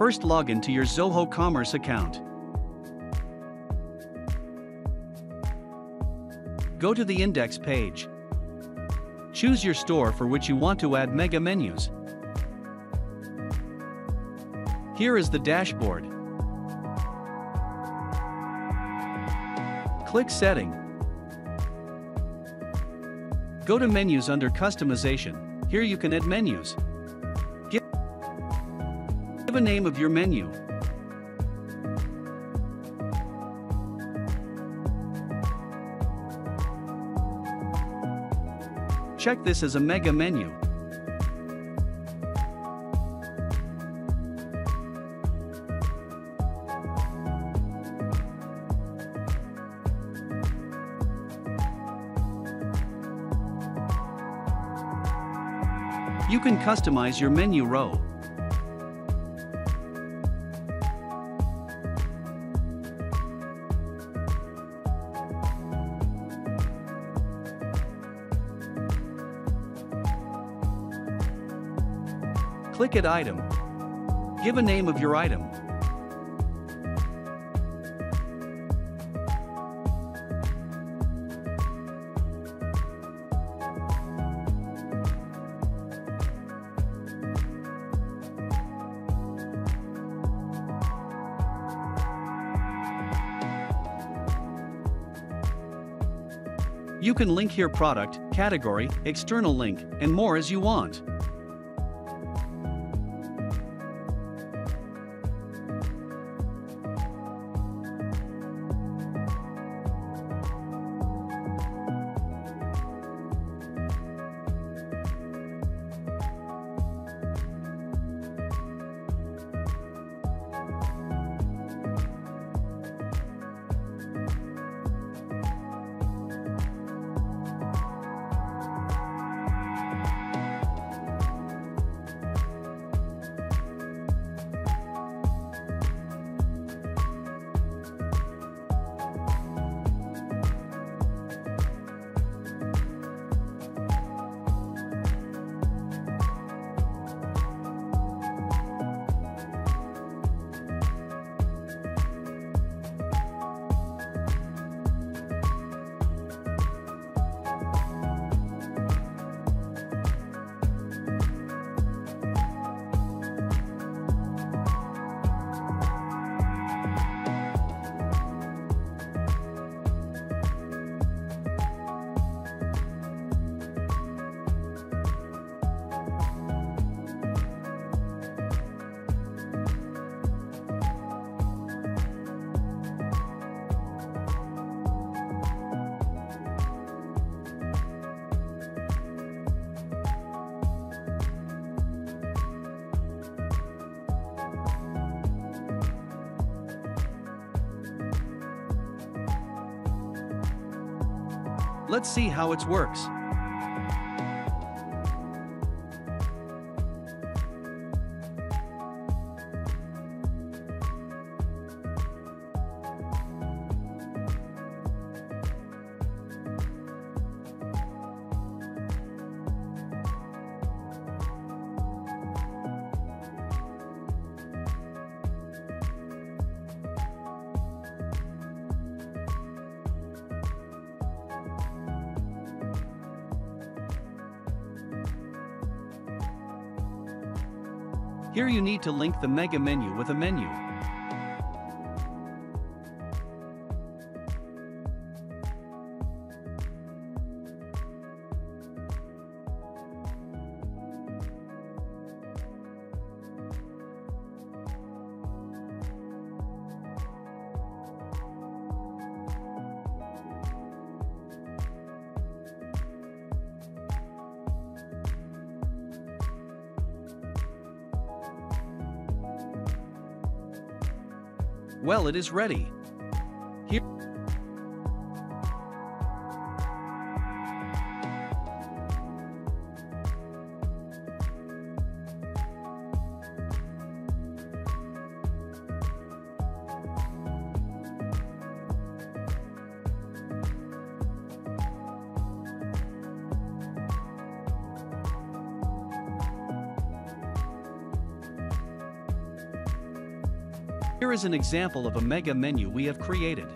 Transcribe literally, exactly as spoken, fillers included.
First, log in to your Zoho Commerce account. Go to the index page. Choose your store for which you want to add mega menus. Here is the dashboard. Click Setting. Go to Menus under Customization. Here you can add menus. Give a name of your menu. Check this as a mega menu. You can customize your menu row. Click at Item. Give a name of your item. You can link here product, category, external link, and more as you want. Let's see how it works. Here you need to link the mega menu with a menu. Well, it is ready. Here, Here is an example of a mega menu we have created.